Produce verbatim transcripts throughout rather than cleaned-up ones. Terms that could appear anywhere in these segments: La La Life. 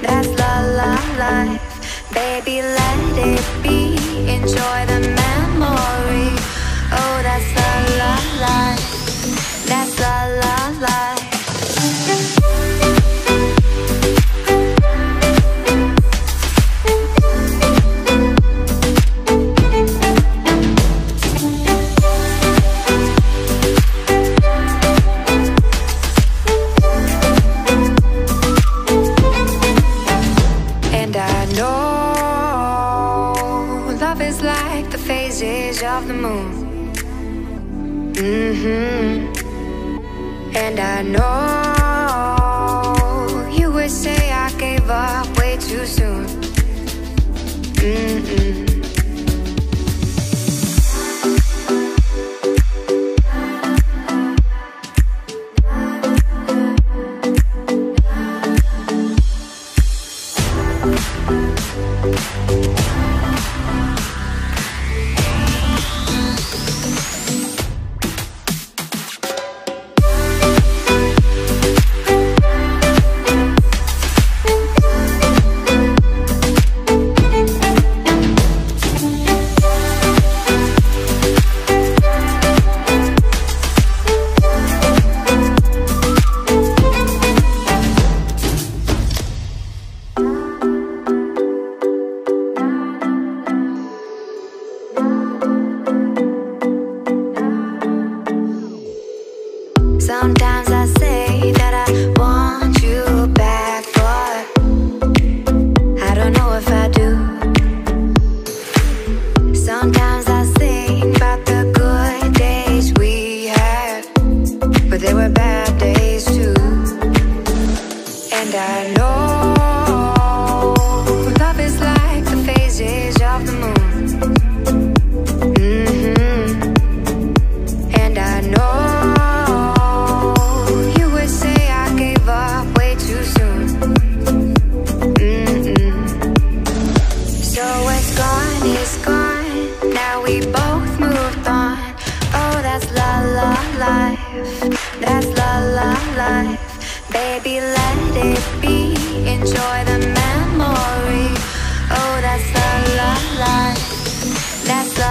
That's la la life. Baby, let it be. Enjoy the memory. Oh, that's la la life. That's la la life. Of the moon, mm-hmm. And I know you would say I gave up way too soon, mm-mm. Sometimes I say that I want you back, but I don't know if I do. Sometimes I think about the good days we had, but there were bad days too. And I know love is like the phases of the moon. That's la la life. Baby, let it be. Enjoy the memory. Oh, that's la la life. That's la la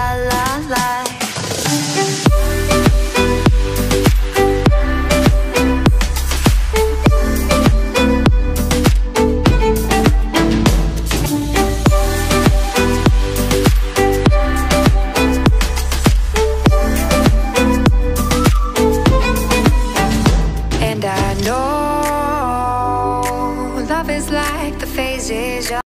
life.